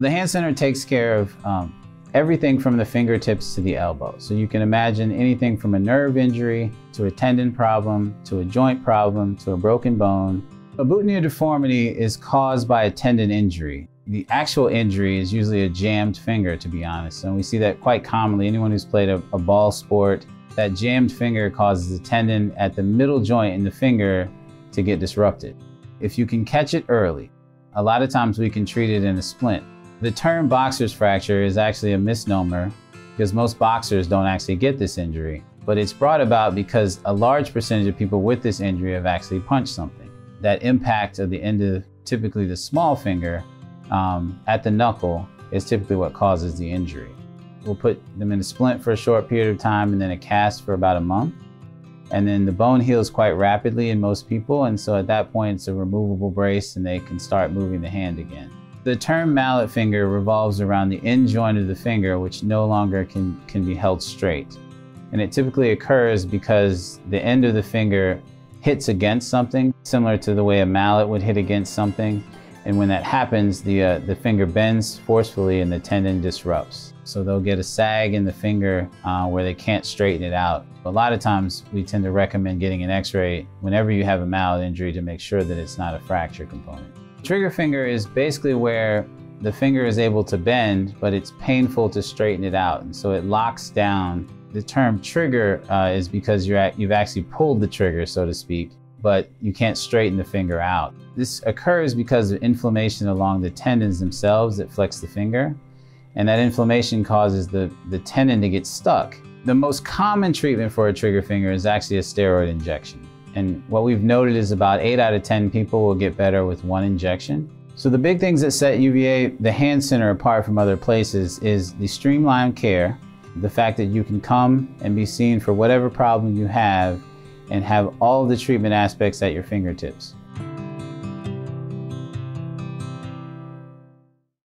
The hand center takes care of everything from the fingertips to the elbow. So you can imagine anything from a nerve injury, to a tendon problem, to a joint problem, to a broken bone. A boutonniere deformity is caused by a tendon injury. The actual injury is usually a jammed finger, to be honest. And we see that quite commonly. Anyone who's played a ball sport, that jammed finger causes the tendon at the middle joint in the finger to get disrupted. If you can catch it early, a lot of times we can treat it in a splint. The term boxer's fracture is actually a misnomer because most boxers don't actually get this injury, but it's brought about because a large percentage of people with this injury have actually punched something. That impact of the end of typically the small finger at the knuckle is typically what causes the injury. We'll put them in a splint for a short period of time and then a cast for about a month. And then the bone heals quite rapidly in most people, and so at that point it's a removable brace and they can start moving the hand again. The term mallet finger revolves around the end joint of the finger, which no longer can be held straight. And it typically occurs because the end of the finger hits against something, similar to the way a mallet would hit against something. And when that happens, the finger bends forcefully and the tendon disrupts. So they'll get a sag in the finger where they can't straighten it out. A lot of times we tend to recommend getting an x-ray whenever you have a mallet injury to make sure that it's not a fracture component. Trigger finger is basically where the finger is able to bend, but it's painful to straighten it out, and so it locks down. The term trigger is because you've actually pulled the trigger, so to speak, but you can't straighten the finger out. This occurs because of inflammation along the tendons themselves that flex the finger, and that inflammation causes the tendon to get stuck. The most common treatment for a trigger finger is actually a steroid injection. And what we've noted is about 8 out of 10 people will get better with one injection. So the big things that set UVA, the hand center, apart from other places is the streamlined care, the fact that you can come and be seen for whatever problem you have and have all the treatment aspects at your fingertips.